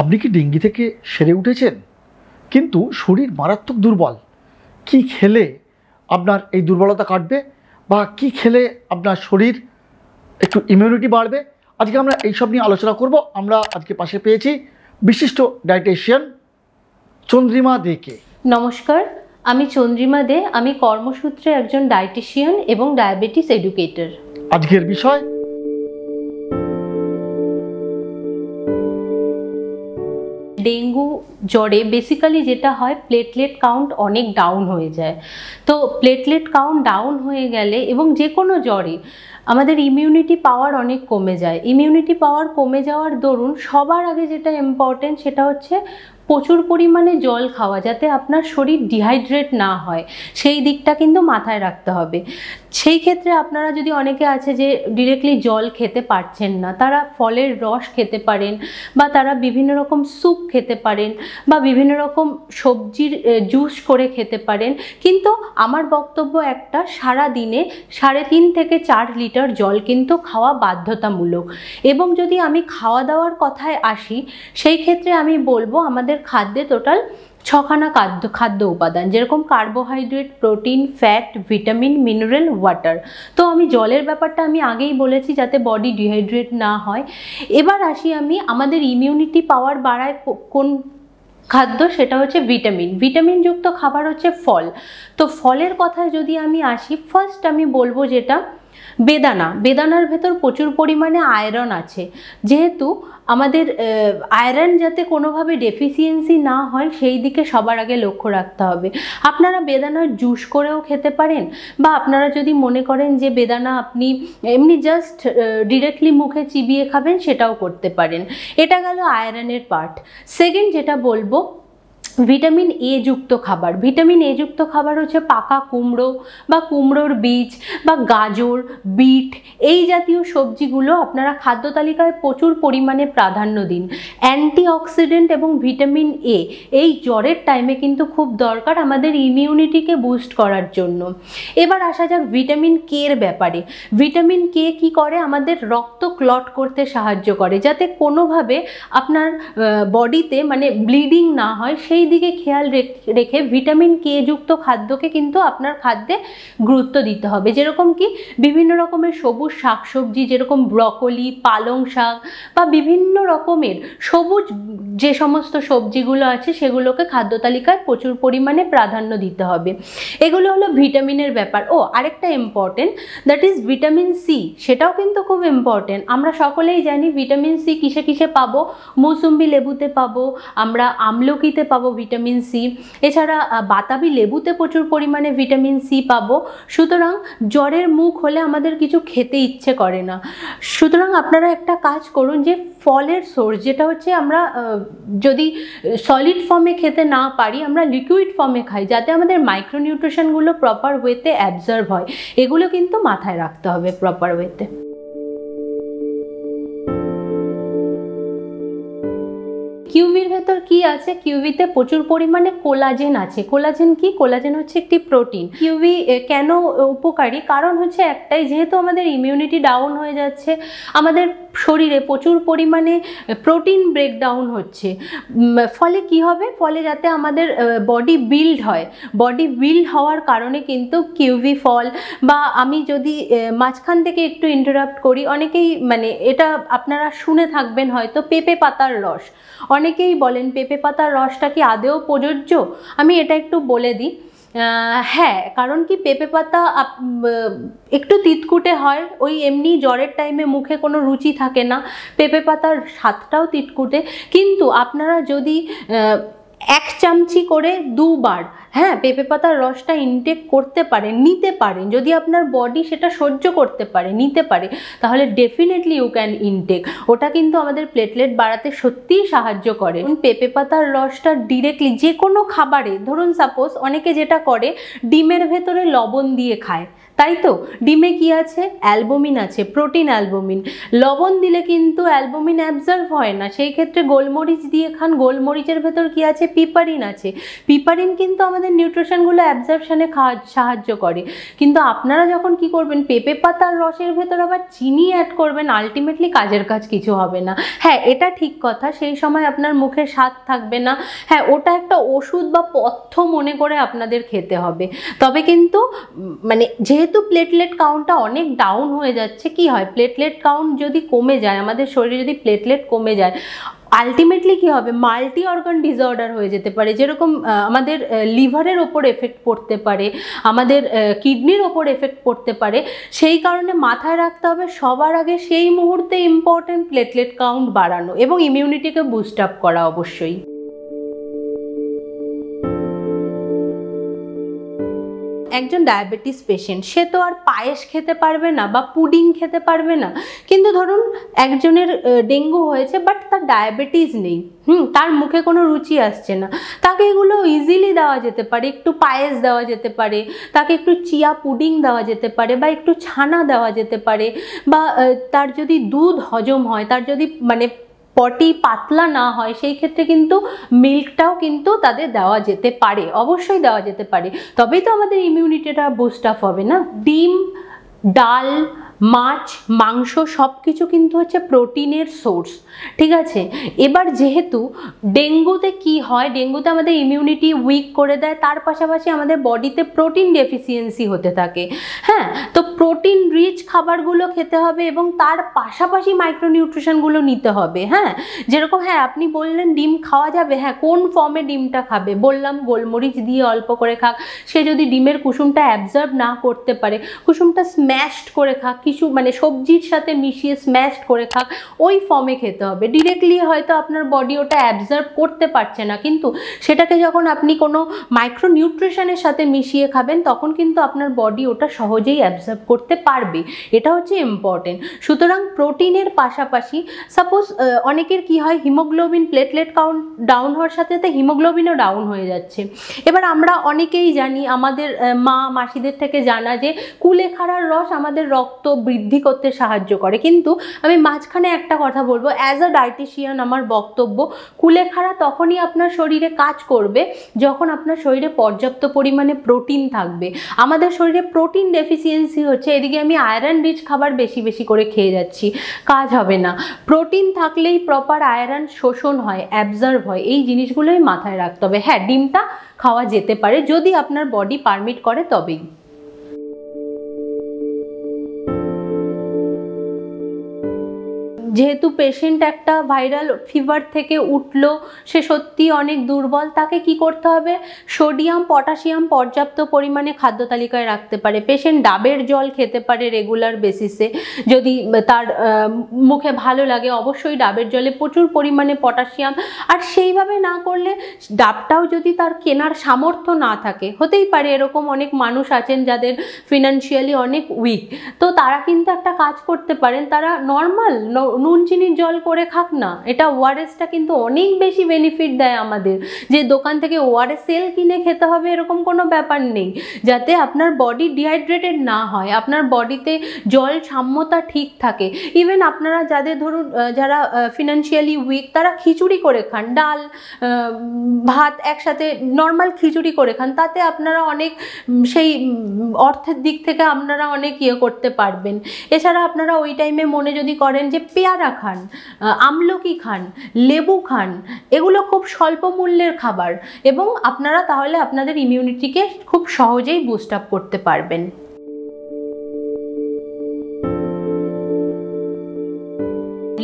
আপনি কি ডেঙ্গি থেকে সেরে উঠেছেন কিন্তু শরীর মারাত্মক দুর্বল? কি খেলে আপনার এই দুর্বলতা কাটবে বা কি খেলে আপনার শরীর একটু ইমিউনিটি বাড়বে? আজকে আমরা এই সব নিয়ে আলোচনা করব। আমরা আজকে পাশে পেয়েছি বিশিষ্ট ডায়েটিশিয়ান চন্দ্রিমা দেকে। নমস্কার, আমি চন্দ্রিমা দে। আমি কর্মসূত্রে একজন ডায়েটিশিয়ান এবং ডায়াবেটিস এডুকেটর। আজকের বিষয় डेंगू ज्वरे बेसिकली जेटा है प्लेटलेट काउंट अनेक डाउन हो जाए, तो प्लेटलेट काउंट डाउन हो गेले एवं जे कोनो ज्वरे आमादेर इम्यूनिटी पावर अनेक कमे जाए। इम्यूनिटी पावर कमे जावार दरुन सबार आगे जेटा इम्पोर्टेंट सेटा होच्छे प्रचुर परिमाणे जल खावा, जाते आपनार शरीर डिहाइड्रेट ना हय सेई दिकटा किन्तु माथाय राखते हबे। सेई क्षेत्रे आपनारा जोदि अनेके आछे जे डायरेक्टली जल खेते पारछेन ना, तारा फलेर रस खेते पारेन बा तारा विभिन्न रकम सूप खेते पारेन बा विभिन्न रकम सब्जिर जूस करे खेते पारेन, किन्तु आमार बक्तव्य एकटा सारा दिने 3.5 থেকে 4 লিটার जल किन्तु खावा बाध्यतामूलक। एबं जोदि आमी खावा दावार कथाय आसि, सेई क्षेत्रे आमी बोलबो आमादेर खाद्य टोटाल 6খানা खाद्य उपादान, যেরকম carbohydrate, protein, fat, vitamin, mineral, water. तो आमी जलेर ব্যাপারটা আমি আগেই বলেছি যাতে बडी डिहाइड्रेट ना হয়। এবার আসি আমি আমাদের ইমিউনিটি পাওয়ার বাড়ায় কোন खाद्य, सेटा होच्छे भिटामिन। भिटामिन युक्त खाबार होच्छे फल। तो फलेर कथा जोदि आमी आसि, फार्स्ट आमी बोलबो जेटा बेदाना। बेदानार भेतर प्रचुर परिमाणे आयरन आछे, जेहेतु आमादेर आयरन जाते कोनोभावे डेफिसियेंसि ना हय सेई दिके सबार आगे लक्ष्य राखते हबे। आपनारा बेदानार जूस करेओ खेते पारेन बा आपनारा जोदि मने करेन जे बेदाना आपनि एमनि जस्ट डायरेक्टली मुखे चिबिये खाबेन सेटाओ करते पारेन। एटा गेल आयरनेर पार्ट। सेकेंड जेटा बोलबो ভিটামিন এ যুক্ত খাবার। ভিটামিন এ যুক্ত খাবার হচ্ছে পাকা কুমড়ো বা কুমড়োর বীজ বা গাজর, বিট, এই জাতীয় সবজিগুলো আপনারা খাদ্য তালিকায় প্রচুর পরিমাণে প্রাধান্য দিন। অ্যান্টিঅক্সিডেন্ট এবং ভিটামিন এ এই জ্বরের টাইমে কিন্তু খুব দরকার আমাদের ইমিউনিটিকে বুস্ট করার জন্য। এবার আসা যাক ভিটামিন কে এর ব্যাপারে। ভিটামিন কে কি করে? আমাদের রক্ত ক্লট করতে সাহায্য করে, যাতে কোনোভাবে আপনার বডিতে মানে ব্লিডিং না হয় সেই দিকে খেয়াল রেখে ভিটামিন কে যুক্ত খাদ্যকে কিন্তু আপনার খাদ্যে গুরুত্ব দিতে হবে। যেরকম কি বিভিন্ন রকমের সবুজ শাকসবজি, যেরকম ব্রকোলি, পালং শাক বা বিভিন্ন রকমের সবুজ যে সমস্ত সবজিগুলো আছে সেগুলোকে খাদ্য তালিকায় প্রচুর পরিমাণে প্রাধান্য দিতে হবে। এগুলো হলো ভিটামিনের ব্যাপার। ও আরেকটা important, that is vitamin C, সেটাও কিন্তু খুব ইম্পর্টেন্ট। আমরা সকলেই জানি ভিটামিন সি কিসে কিসে পাবো। মৌসুম্বি লেবুতে পাবো, আমরা আমলকিতে পাবো ভিটামিন সি, এছাড়া বাতাবি লেবুতে প্রচুর পরিমাণে ভিটামিন সি পাবো। সুতরাং জ্বরের মুখ হলে আমাদের কিছু খেতে ইচ্ছে করে না। সুতরাং আপনারা একটা কাজ করুন যে ফলের সোর্স যেটা হচ্ছে আমরা যদি সলিড ফর্মে খেতে না পারি আমরা লিকুইড ফর্মে খাই, যাতে আমাদের মাইক্রোনিউট্রিশনগুলো প্রপার ওয়েতে অ্যাবজর্ব হয়। এগুলো কিন্তু মাথায় রাখতে হবে প্রপার ওয়েতে। কিউবির ভেতর কি আছে? কিউবিতে প্রচুর পরিমাণে কোলাজেন আছে। কোলাজেন কি? কোলাজেন হচ্ছে একটি প্রোটিন। কিউবি কেন উপকারী? কারণ হচ্ছে একটাই, যেহেতু আমাদের ইমিউনিটি ডাউন হয়ে যাচ্ছে, আমাদের শরীরে প্রচুর পরিমাণে প্রোটিন ব্রেকডাউন হচ্ছে, ফলে কি হবে? ফলে যাতে আমাদের বডি বিল্ড হয়, বডি বিল্ড হওয়ার কারণে কিন্তু কিউবি ফল বা আমি যদি মাঝখান থেকে একটু ইন্টারাপ্ট করি, অনেকেই মানে এটা আপনারা শুনে থাকবেন হয়তো, পেঁপে পাতার রস। অনেকেই বলেন পেঁপে পাতার রসটা কি আদেও প্রযোজ্য? আমি এটা একটু বলে দিই। হ্যাঁ, কারণ কি পেঁপে পাতা একটু তিতকুটে হয়, ওই এমনি জ্বরের টাইমে মুখে কোনো রুচি থাকে না, পেঁপে পাতার স্বাদটাও তিতকুটে। কিন্তু আপনারা যদি 1 চামচি করে দুবার হ্যাঁ পেঁপে পাতার রসটা ইনটেক করতে পারেন, নিতে পারেন, যদি আপনার বডি সেটা সহ্য করতে পারে, নিতে পারে, তাহলে ডেফিনেটলি ইউ ক্যান ইনটেক। ওটা কিন্তু আমাদের প্লেটলেট বাড়াতে সত্যিই সাহায্য করে। পেঁপে পাতার রসটা ডিরেক্টলি যে কোনো খাবারে, ধরুন সাপোজ অনেকে যেটা করে ডিমের ভেতরে লবণ দিয়ে খায়, ताई तो डिमे कि आछे अ্যালবুমিন आछे प्रोटीन अ্যালবুমিন लवण दिले किन्तु অ্যালবুমিন অ্যাবজর্ব हय ना सेई क्षेत्रे गोलमरिच दिए खान गोलमरिचेर भेतर कि आछे पिपारिन आछे पिपारिन किन्तु आमादेर निउट्रिशनगुलो অ্যাবজর্পশনে साहाय्य करे किन्तु आपनारा जखन कि करबेन पेपे पातार रसेर भेतर आबार चिनी एड करबेन आल्टिमेटली काजेर काज किछु हबे ना। हाँ एटा ठीक कथा सेई समय आपनार मुखे स्वाद थाकबे ना। हाँ ओटा एकटा ओषुध बा पथ्य मने करे आपनादेर खेते हबे तबे किन्तु माने जेहेतु प्लेटलेट काउंटटा अनेक डाउन हये जाच्छे कि हय प्लेटलेट काउंट जदि कमे जाय आमादेर शरीरे जदि प्लेटलेट कमे जाय आल्टिमेटली कि होबे माल्टी अर्गन डिसऑर्डर हो जेते पारे जेरकम आमादेर लिभारेर ओपर एफेक्ट पड़ते पारे आमादेर किडनिर ओपर एफेक्ट पड़ते पारे सेई कारणे माथाय राखते होबे सबार आगे सेई मुहूर्ते इम्पोर्टेंट प्लेटलेट काउंट बाड़ानो एबं इम्यूनिटीके बुस्ट आप करा अवश्यई। एकजन डायबिटीज पेशेंट से तो और पायेस खेते पारबे ना बा पुडिंग खेते पारबे ना किन्तु धरुन एकजनेर डेंगू होयेछे बाट तार डायबिटीज नेई तार मुखे कोनो रुचि आसछे ना ताके एगुलो इजिली देवा जेते पारे एकटु पायेस देवा जेते पारे ताके एकटु चिया पुडिंग देवा जेते पारे बा एकटु छाना देवा जेते पारे बा तार जदि दूध हजम हय तार जदि माने पटी पतला ना हय सेई क्षेत्रे किन्तु मिल्कटाओ किन्तु तादेर देवा जेते पारे अवश्यई देवा जेते पारे तबेई तो आमादेर इम्यूनिटीटा बुस्ट आप हबे ना। डिम डाल माछ मांस सबकिछु किन्तु होच्छे प्रोटीनेर सोर्स ठीक आछे। एबार जेहेतु डेंगुते कि हय डेंगुते आमादेर इम्यूनिटी उइक करे देय तार पाशापाशि आमादेर बडिते प्रोटीन डेफिसियेंसि होते थाके। हाँ तो प्रोटीन रिच खाबारगुलो खेते हबे एबं तार पाशापाशि माइक्रोनिउट्रिशनगुलो निते हबे। हाँ जेरकम हाँ आपनि बोललेन डिम खावा जाबे हाँ कोन फर्मे डिमटा खाबे बोललाम गोलमरिच दिए अल्प करे खाक से जदि डिमेर कुसुमटा अ্যাবজর্ব ना करते पारे कुसुमटा स्मैशड करे खाक किछु माने सब्जिर साथे मिशिए स्मैशड करे खाक ओई फर्मे खेते हबे डायरेक्टली हयतो आपनार बडी ओटा অ্যাবজর্ব करते पारछे ना किन्तु सेटाके जखन आपनि कोनो माइक्रोनिउट्रिशनेर साथे मिशिए खाबेन तखन किन्तु आपनार बडी ओटा सहजेई অ্যাবজর্ব करते पारबे एटा होच्छे इम्पोर्टेंट। सुतरां प्रोटीनेर पाशापाशि सपोज अनेकेर कि हय হিমোগ্লোবিন प्लेटलेट काउंट डाउन होवार साथे साथे হিমোগ্লোবিনও डाउन হয়ে যাচ্ছে। এবার আমরা অনেকেই জানি আমাদের মা মাসিদের থেকে জানা যে কুলেখাড়ার রস আমাদের রক্ত বৃদ্ধি করতে সাহায্য করে কিন্তু আমি মাঝখানে একটা কথা বলবো অ্যাজ আ ডায়েটিশিয়ান আমার বক্তব্য কুলেখাড়া তখনই আপনার শরীরে কাজ করবে যখন আপনার শরীরে পর্যাপ্ত পরিমাণে প্রোটিন থাকবে। আমাদের শরীরে প্রোটিন ডেফিসিয়েন্সি হচ্ছে এদিকে আমি আয়রন রিচ খাবার বেশি বেশি করে খেয়ে যাচ্ছি কাজ হবে না। প্রোটিন থাকলেই প্রপার আয়রন শোষণ হয় অ্যাবজর্ব হয় এই জিনিসগুলোই মাথায় রাখতে হবে। হ্যাঁ ডিমটা খাওয়া যেতে পারে যদি আপনার বডি পারমিট করে তবেই। जेहेतु पेशेंट एक भाइरल फिवर थेके उठलो से सत्यि अनेक दुर्बल ताके कि करते हबे सोडियम पटाशियम पर्याप्त परिमाणे खाद्य तालिकाय राखते पारे। पेशेंट डाबेर जल खेते पारे रेगुलार बेसिसे जदि तार मुखे भालो लागे अवश्यई डाबेर जले प्रचुर परिमाणे पटाशियम आर सेइभाबे ना करले डाबटाओ जदि तार केनार सामर्थ्य ना थाके होतेई पारे एरकम अनेक मानुष आछेन जादेर फिनान्शियाली अनेक उइक तो तारा किन्तु एकटा काज करते पारेन तारा नर्माल নুন চিনির জল করে খাক না। এটা ওআরএসটা কিন্তু অনেক বেশি বেনিফিট দেয় আমাদের যে দোকান থেকে ওআরএস সেল কিনে খেতে হবে এরকম কোনো ব্যাপার নেই যাতে আপনার বডি ডিহাইড্রেটেড না হয় আপনার বডিতে জল সাম্যতা ঠিক থাকে। ইভেন আপনারা যাদের ধরুন যারা ফিনান্সিয়ালি উইক তারা খিচুড়ি করে খান ডাল ভাত একসাথে নর্মাল খিচুড়ি করে খান তাতে আপনারা অনেক সেই অর্থের দিক থেকে আপনারা অনেক ইয়ে করতে পারবেন। এছাড়া আপনারা ওই টাইমে মনে যদি করেন যে পেয়ারা খান আমলকি খান লেবু খান এগুলো খুব স্বল্প মূল্যের খাবার এবং আপনারা তাহলে আপনাদের ইমিউনিটিকে খুব সহজেই বুস্ট আপ করতে পারবেন।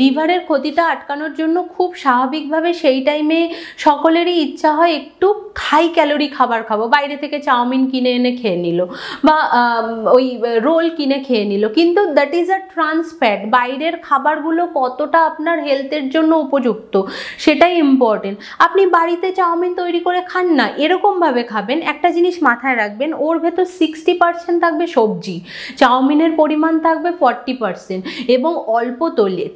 লিভারের ক্ষতিটা আটকানোর জন্য খুব স্বাভাবিকভাবে সেই টাইমে সকলেরই ইচ্ছা হয় একটু হাই ক্যালোরি খাবার খাবো বাইরে থেকে চাউমিন কিনে এনে খেয়ে নিল বা ওই রোল কিনে খেয়ে নিল কিন্তু that is a trans fat বাইরের খাবারগুলো কতটা আপনার হেলথের জন্য উপযুক্ত সেটাই ইম্পর্টেন্ট। আপনি বাড়িতে চাউমিন তৈরি করে খান না এরকমভাবে খাবেন একটা জিনিস মাথায় রাখবেন ওর ভেতর 60% থাকবে সবজি চাউমিনের পরিমাণ থাকবে 40% এবং অল্প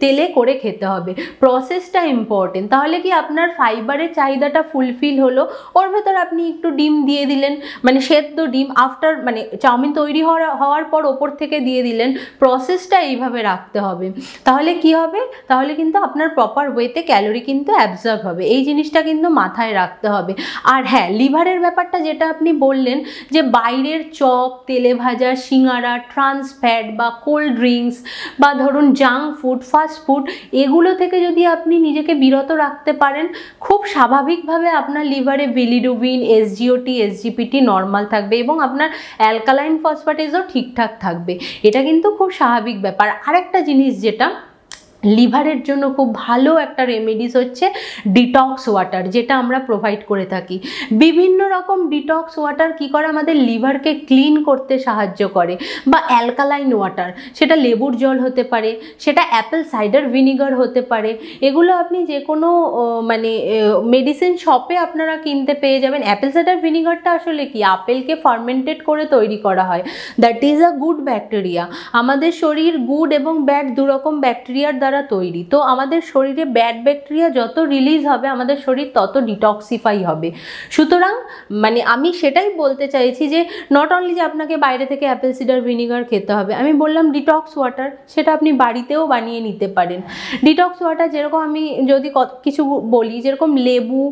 তেলে করে খেতে হবে। প্রসেসটা ইম্পর্টেন্ট তাহলে কি আপনার ফাইবারের চাহিদাটা ফুলফিল হলো ওর ভেতর আপনি একটু ডিম দিয়ে দিলেন, মানে সেদ্ধ ডিম আফটার মানে চাউমিন তৈরি হওয়ার পর ওপর থেকে দিয়ে দিলেন। প্রসেসটা এইভাবে রাখতে হবে, তাহলে কি হবে, তাহলে কিন্তু আপনার প্রপার ওয়েতে ক্যালোরি কিন্তু অ্যাবজর্ব হবে। এই জিনিসটা কিন্তু মাথায় রাখতে হবে। আর হ্যাঁ, লিভারের ব্যাপারটা যেটা আপনি বললেন যে বাইরের চপ, তেলে ভাজা, সিঙারা, ট্রান্স ফ্যাট বা কোল্ড ড্রিঙ্কস বা ধরুন জাঙ্ক ফুড, ফাস্ট ফুড, এগুলো থেকে যদি আপনি নিজেকে বিরত রাখতে পারেন, খুব স্বাভাবিকভাবে আপনার লিভারে বিলিরুবিন, এসজিওটি, এসজিপিটি নর্মাল থাকবে এবং আপনার অ্যালকালাইন ফসফেটেজও ঠিকঠাক থাকবে। এটা কিন্তু খুব স্বাভাবিক ব্যাপার। আরেকটা জিনিস যেটা লিভারের জন্য খুব ভালো একটা রেমেডিস হচ্ছে ডিটক্স ওয়াটার, যেটা আমরা প্রোভাইড করে থাকি। বিভিন্ন রকম ডিটক্স ওয়াটার কি করে আমাদের লিভারকে ক্লিন করতে সাহায্য করে, বা অ্যালকালাইন ওয়াটার, সেটা লেবুর জল হতে পারে, সেটা অ্যাপেল সাইডার ভিনিগার হতে পারে। এগুলো আপনি যে কোনো মানে মেডিসিন শপে আপনারা কিনতে পেয়ে যাবেন। অ্যাপেল সাইডার ভিনিগারটা আসলে কি, আপেলকে ফার্মেন্টেড করে তৈরি করা হয়। That is a good bacteria. আমাদের শরীর গুড এবং ব্যাড দুরকম ব্যাকটেরিয়ার তৈরি। তো আমাদের শরীরে ব্যাড ব্যাকটেরিয়া যত রিলিজ হবে, আমাদের শরীর তত ডিটক্সিফাই হবে। সুতরাং মানে আমি সেটাই বলতে চাইছি যে নট অনলি যে আপনাকে বাইরে থেকে অ্যাপেল সিডার ভিনিগার খেতে হবে, আমি বললাম ডিটক্স ওয়াটার সেটা আপনি বাড়িতেও বানিয়ে নিতে পারেন। ডিটক্স ওয়াটার যেরকম আমি যদি কিছু বলি, যেরকম লেবু,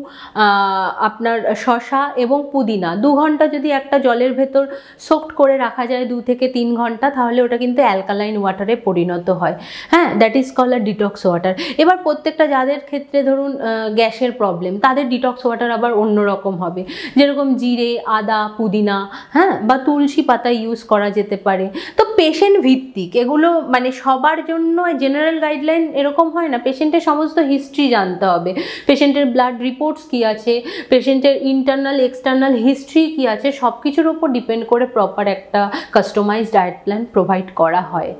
আপনার শসা এবং পুদিনা 2 ঘন্টা যদি একটা জলের ভেতর সোকড করে রাখা যায় 2 থেকে 3 ঘন্টা, তাহলে ওটা কিন্তু অ্যালকালাইন ওয়াটারে পরিণত হয়। হ্যাঁ, that is call detox water. এবার প্রত্যেকটা যাদের ক্ষেত্রে ধরুন গ্যাসের প্রবলেম, তাদের ডিটক্স ওয়াটার আবার অন্য রকম হবে, যেরকম জিরে, আদা, পুদিনা, হ্যাঁ, বা তুলসী পাতা ইউজ করা যেতে পারে। তো পেশেন্ট ভিত্তিক এগুলো, মানে সবার জন্য জেনারেল গাইডলাইন এরকম হয় না। পেশেন্টের সমস্ত হিস্ট্রি জানতে হবে, পেশেন্টের ব্লাড রিপোর্টস কী আছে, পেশেন্টের ইন্টারনাল এক্সটার্নাল হিস্ট্রি কী আছে, সব কিছুর উপর ডিপেন্ড করে প্রপার একটা কাস্টমাইজ ডায়েট প্ল্যান প্রোভাইড করা হয়।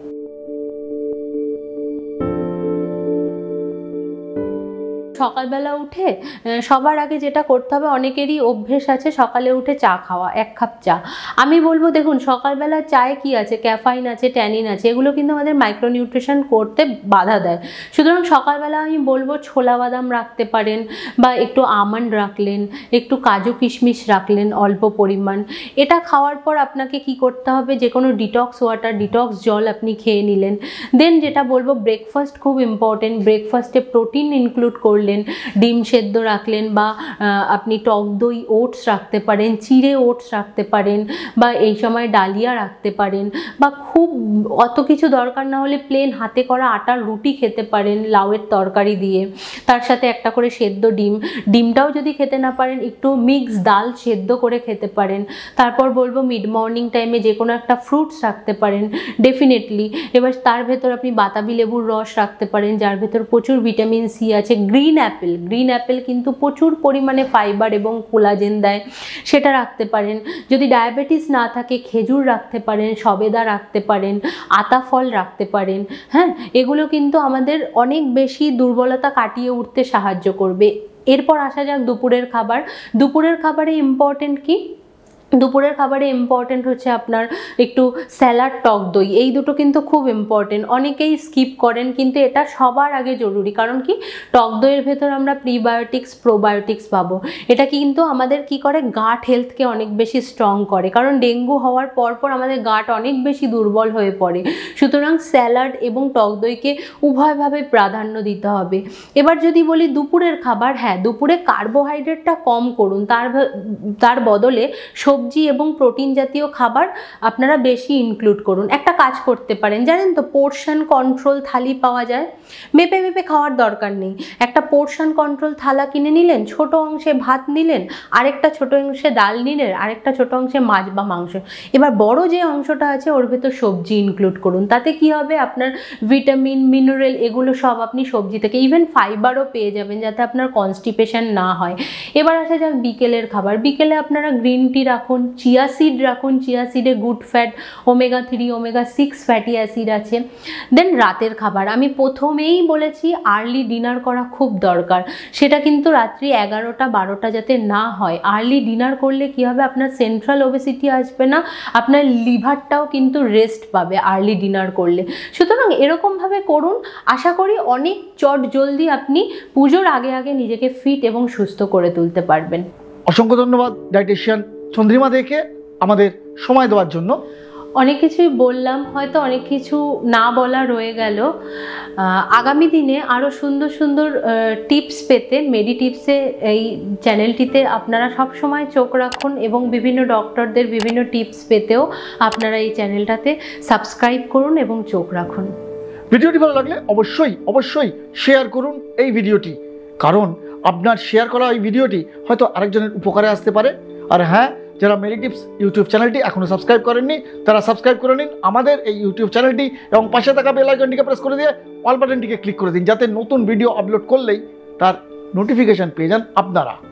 সকালবেলা উঠে সবার আগে যেটা করতে হবে, অনেকেরই অভ্যেস আছে সকালে উঠে চা খাওয়া, 1 কাপ চা। আমি বলবো দেখুন, সকালবেলা চায়ে কি আছে, ক্যাফাইন আছে, ট্যানিন আছে, এগুলো কিন্তু আমাদের মাইক্রোনিউট্রিশন করতে বাধা দেয়। সুতরাং সকালবেলা আমি বলবো ছোলা বাদাম রাখতে পারেন, বা একটু আমন্ড রাখলেন, একটু কাজু কিশমিশ রাখলেন অল্প পরিমাণ। এটা খাওয়ার পর আপনাকে কি করতে হবে, যে কোনো ডিটক্স ওয়াটার, ডিটক্স জল আপনি খেয়ে নিলেন। দেন যেটা বলবো, ব্রেকফাস্ট খুব ইম্পর্টেন্ট। ব্রেকফাস্টে প্রোটিন ইনক্লুড করলেন, ডিম সেদ্ধ রাখলেন, বা আপনি টক দই, ওটস রাখতে পারেন, চিড়ে ওটস রাখতে পারেন, বা এই সময় ডালিয়া রাখতে পারেন, বা খুব অত কিছু দরকার না হলে প্লেন হাতে করা আটার রুটি খেতে পারেন লাউয়ের তরকারি দিয়ে, তার সাথে একটা করে সেদ্ধ ডিম। ডিমটাও যদি খেতে না পারেন, একটু মিক্স ডাল সেদ্ধ করে খেতে পারেন। তারপর বলবো মিড মর্নিং টাইমে যে কোনো একটা ফ্রুটস রাখতে পারেন ডেফিনেটলি। এবার তার ভেতর আপনি বাতাবি লেবুর রস রাখতে পারেন, যার ভেতর প্রচুর ভিটামিন সি আছে। গ্রিন অ্যাপেল কিন্তু প্রচুর পরিমাণে ফাইবার এবং কোলাজেন দেয়, সেটা রাখতে পারেন। যদি ডায়াবেটিস না থাকে, খেজুর রাখতে পারেন, সবেদা রাখতে পারেন, আতা ফল রাখতে পারেন। হ্যাঁ, এগুলো কিন্তু আমাদের অনেক বেশি দুর্বলতা কাটিয়ে উঠতে সাহায্য করবে। এরপর আসা যাক দুপুরের খাবার। দুপুরের খাবারে ইম্পর্টেন্ট কি, দুপুরের খাবারে ইম্পর্টেন্ট হচ্ছে আপনার একটু স্যালাড, টক দই, এই দুটো কিন্তু খুব ইম্পর্টেন্ট। অনেকেই স্কিপ করেন, কিন্তু এটা সবার আগে জরুরি। কারণ কি, টক দইয়ের ভেতর আমরা প্রিবায়োটিক্স, প্রোবায়োটিক্স পাবো। এটা কিন্তু আমাদের কি করে, গাট হেলথকে অনেক বেশি স্ট্রং করে। কারণ ডেঙ্গু হওয়ার পরপর আমাদের গাট অনেক বেশি দুর্বল হয়ে পড়ে। সুতরাং স্যালাড এবং টক দইকে উভয়ভাবে প্রাধান্য দিতে হবে। এবার যদি বলি দুপুরের খাবার, হ্যাঁ, দুপুরে কার্বোহাইড্রেটটা কম করুন, তার বদলে সবজি এবং প্রোটিন জাতীয় খাবার আপনারা বেশি ইনক্লুড করুন। একটা কাজ করতে পারেন, জানেন তো, পোর্শন কন্ট্রোল থালি পাওয়া যায়, মেপে মেপে খাওয়ার দরকার নেই। একটা পোর্শন কন্ট্রোল থালা কিনে নিলেন, ছোট অংশে ভাত নিলেন, আরেকটা ছোট অংশে ডাল নিলেন, আরেকটা ছোট অংশে মাছ বা মাংস। এবার বড় যে অংশটা আছে ওর ভেতর সবজি ইনক্লুড করুন। তাতে কি হবে, আপনার ভিটামিন, মিনারেল এগুলো সব আপনি সবজি থেকে, ইভেন ফাইবারও পেয়ে যাবেন, যাতে আপনার কনস্টিপেশন না হয়। এবার আসা যাক বিকেলের খাবার। বিকেলে আপনারা গ্রিন টি রাখুন, চিয়া সিড রাখুন, চিয়া সিডে good fat, omega 3, omega 6 fatty acid আছে। দেন রাতের খাবার, আমি প্রথমেই বলেছি আর্লি ডিনার করা খুব দরকার। সেটা কিন্তু রাত্রি 11টা 12টা যাতে না হয়। আর্লি ডিনার করলে কি হবে, আপনার সেন্ট্রাল ওবেসিটি আসবে না, আপনার লিভারটাও কিন্তু রেস্ট পাবে আর্লি ডিনার করলে। সুতরাং এরকমভাবে করুন, আশা করি অনেক চটজলদি আপনি পুজোর আগে আগে নিজেকে ফিট এবং সুস্থ করে তুলতে পারবেন। असंख्य धन्यवाद डायटिशियन चंद्रिमा दे के आमादेर समय देवार जन्य। अनेक किछुई बोललाम, हयतो अनेक किछु ना बोला रये गेलो। आगामी दिने आरो सुंदर सुंदर टिप्स पेते मेडी टिप्से एई चैनलटीते आपनारा सब समय चोख राखुन एबं विभिन्न डॉक्टरदेर विभिन्न टिप्स पेतेओ आपनारा एई चैनलटाते सबस्क्राइब करुन एबं चोख राखुन। भिडियोटी भालो लागले अवश्यई अवश्यई शेयर करुन एई भिडियोटी, कारण आपनार शेयर करा एई भिडियोटी हयतो आरेकजनेर उपकारे आसते पारे। और हाँ, जरा मेडी टिप्स यूट्यूब चैनल एखोनो सबसक्राइब करेननि तारा सबसक्राइब करे निन आमादेर एई यूट्यूब चैनलटी एबं पाशे थाका बेल आइकनटिके प्रेस करे दिए अल बाटनटिके क्लिक करे दिन, जाते नतून भिडियो आपलोड करलेई तार नोटिफिकेशन पेये जान आपनारा।